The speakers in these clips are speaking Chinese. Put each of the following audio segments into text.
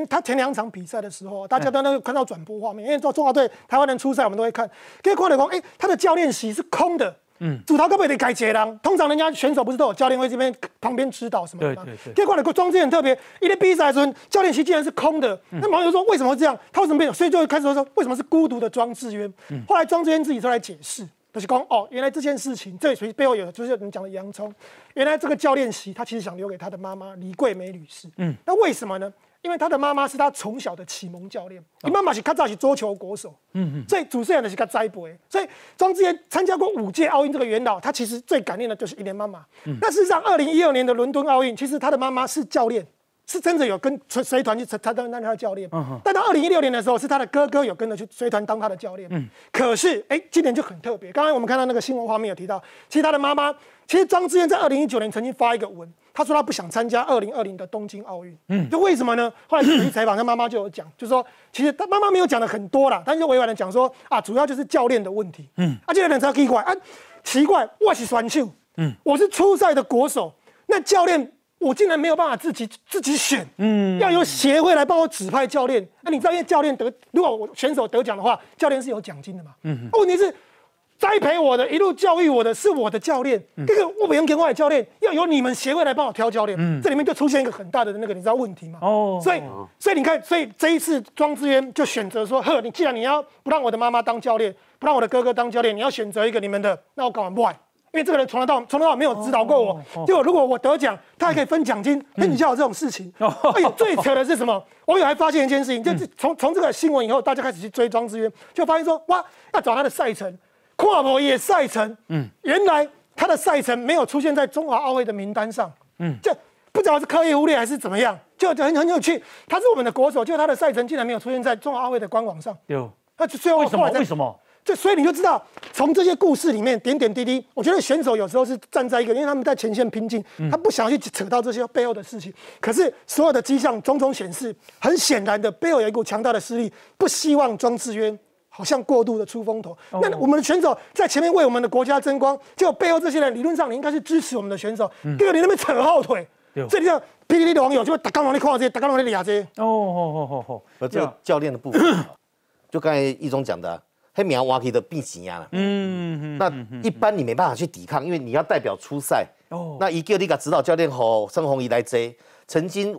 因为他前两场比赛的时候，大家都能看到转播画面，因为中华队台湾人出赛，我们都会看。可以看到说，哎，他的教练席是空的。 嗯，主头根本得改结人，通常人家选手不是都有教练会这边旁边指导什么的吗？对。结果呢，庄智渊很特别，一在比赛的时候，教练席竟然是空的。那网友说为什么这样？他为什么变？所以就开始说为什么是孤独的庄智渊？后来庄智渊自己出来解释，就是讲哦，原来这件事情，这背后有就是你讲的洋葱，原来这个教练席他其实想留给他的妈妈李桂梅女士。嗯，那为什么呢？ 因为他的妈妈是他从小的启蒙教练，你妈妈是较早是桌球国手，所以主持人就是较栽培。所以庄智渊参加过5届奥运这个元老，他其实最感念的就是一年妈妈。那事实上，2012年的伦敦奥运，其实他的妈妈是教练，是真的有跟随团去当他的教练。但到2016年的时候，是他的哥哥有跟着去随团当他的教练。可是哎，今年就很特别。刚才我们看到那个新闻画面有提到，其实他的妈妈，其实庄智渊在2019年曾经发一个文。 他说他不想参加2020的东京奥运，就为什么呢？后来去采访，他妈妈就有讲，就是说其实他妈妈没有讲的很多啦，但是委婉的讲说啊，主要就是教练的问题，这个人才奇怪啊，奇怪，我是选手，我是出赛的国手，那教练我竟然没有办法自己选，要由协会来帮我指派教练，那、啊、你知道，因为教练如果我选手得奖的话，教练是有奖金的嘛，啊、问题是。 栽培我的、一路教育我的是我的教练，这个我不用给我的教练，要由你们协会来帮我挑教练。这里面就出现一个很大的那个你知道问题吗？哦，所以你看，所以这一次庄智渊就选择说，呵，你既然你要不让我的妈妈当教练，不让我的哥哥当教练，你要选择一个你们的，那我干嘛不来？因为这个人从头到尾没有指导过我，结果如果我得奖，他还可以分奖金，那你就有这种事情。哎呦，最扯的是什么？网友还发现一件事情，就是从这个新闻以后，大家开始去追庄智渊，就发现说，哇，要找他的赛程。 跨博也赛程，原来他的赛程没有出现在中华奥会的名单上，这不知道是刻意忽略还是怎么样，就很有趣。他是我们的国手，就他的赛程竟然没有出现在中华奥会的官网上。有，那最后为什么？就所以你就知道，从这些故事里面点点滴滴，我觉得选手有时候是站在一个，因为他们在前线拼劲，他不想去扯到这些背后的事情。可是所有的迹象种种显示，很显然的，背后有一股强大的势力，不希望庄智渊。 好像过度的出风头，那我们的选手在前面为我们的国家争光，就背后这些人理论上你应该是支持我们的选手，结果你那边扯后腿，这里像 PTT 的网友就打刚龙的框这些，打刚龙的俩这些。哦，这个教练的部分，就刚才一中讲的，黑苗瓦基的必死呀，那一般你没办法去抵抗，因为你要代表出赛。哦，那一个那个指导教练吼申鸿仪来追，曾经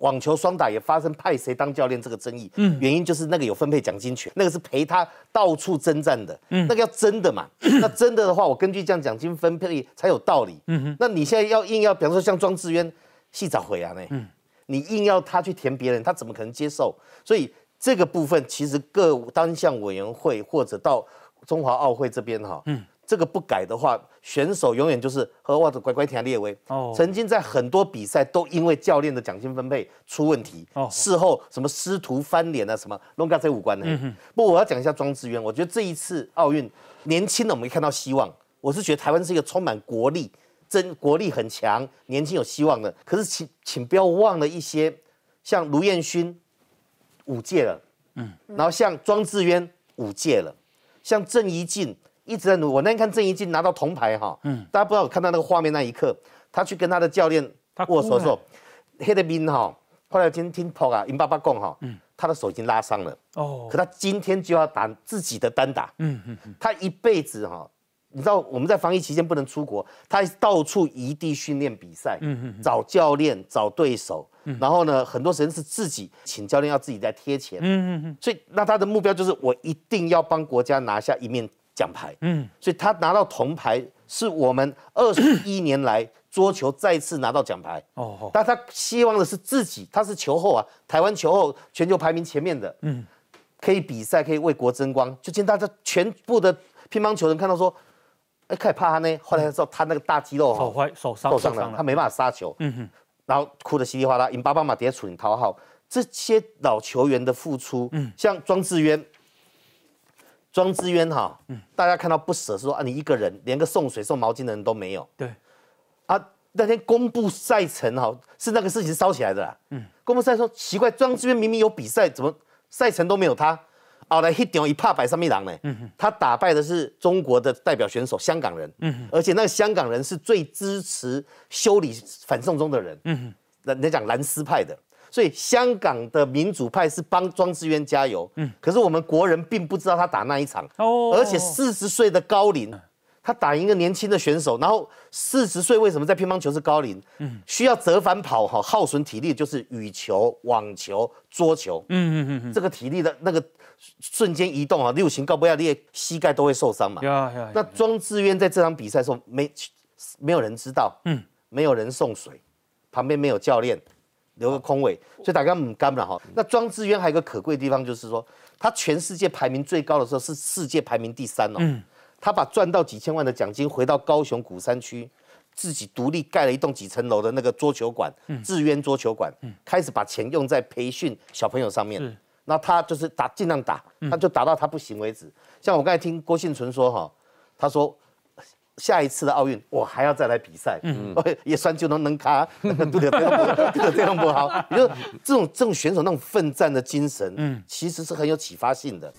网球双打也发生派谁当教练这个争议，原因就是那个有分配奖金权，那个是陪他到处征战的，那个要真的嘛，那真的的话，我根据这样奖金分配才有道理，那你现在要硬要，比方说像庄智渊，戏找回啊呢，你硬要他去填别人，他怎么可能接受？所以这个部分其实各单项委员会或者到中华奥会这边哈，这个不改的话，选手永远就是和我的乖乖听列威。曾经在很多比赛都因为教练的奖金分配出问题，事后什么师徒翻脸啊，什么弄到这五关呢？不过我要讲一下庄智渊，我觉得这一次奥运年轻的我们可以看到希望。我是觉得台湾是一个充满国力、国力很强、年轻有希望的。可是请不要忘了一些像卢彦勋5届了，然后像庄智渊5届了，像郑怡静。 一直在努力。我那天看郑怡静拿到铜牌哈，大家不知道我看到那个画面那一刻，他去跟他的教练握手的时候，黑的兵哈，后来今天听 PO 啊，尹爸爸讲哈，他的手已经拉伤了，可他今天就要打自己的单打，他一辈子哈，你知道我们在防疫期间不能出国，他到处移地训练比赛，找教练找对手，然后呢，很多时间是自己请教练要自己来贴钱，所以那他的目标就是我一定要帮国家拿下一面。 奖牌，所以他拿到铜牌是我们21年来桌球再次拿到奖牌。但他希望的是自己，他是球后啊，台湾球后全球排名前面的，可以比赛，可以为国争光。就见大家全部的乒乓球人看到说，哎，开始怕他呢，后来知道他那个大肌肉手伤了，他没办法杀球，然后哭得稀里哗啦。因爸爸妈妈底下处理讨好，这些老球员的付出，像庄智渊。 庄智渊哈，大家看到不舍是说啊，你一个人连个送水送毛巾的人都没有。对，啊，那天公布赛程哈，是那个事情烧起来的啦。公布赛说奇怪，庄智渊明明有比赛，怎么赛程都没有他？后来一点一怕百上面狼呢，他打败的是中国的代表选手香港人，而且那个香港人是最支持修理反送中的人，人家讲蓝丝派的。所以香港的民主派是帮庄智渊加油，可是我们国人并不知道他打那一场，而且40岁的高龄，他打赢一个年轻的选手，然后40岁为什么在乒乓球是高龄？需要折返跑哈，耗损体力就是羽球、网球、桌球，这个体力的那个瞬间移动啊，六型高不要你的膝盖都会受伤嘛。那庄智渊在这场比赛的时候没有人知道，没有人送水，旁边没有教练，留个空位，所以大家唔干了哈。那庄智渊还有一个可贵的地方就是说，他全世界排名最高的时候是世界排名第3哦。他把赚到几千万的奖金回到高雄鼓山区，自己独立盖了一栋几层楼的那个桌球馆，智渊桌球馆，开始把钱用在培训小朋友上面。那他就是尽量打，他就打到他不行为止。像我刚才听郭婞淳说哈，他说下一次的奥运我还要再来比赛，也算就能卡，对的不好。你说这种选手那种奋战的精神，其实是很有启发性的。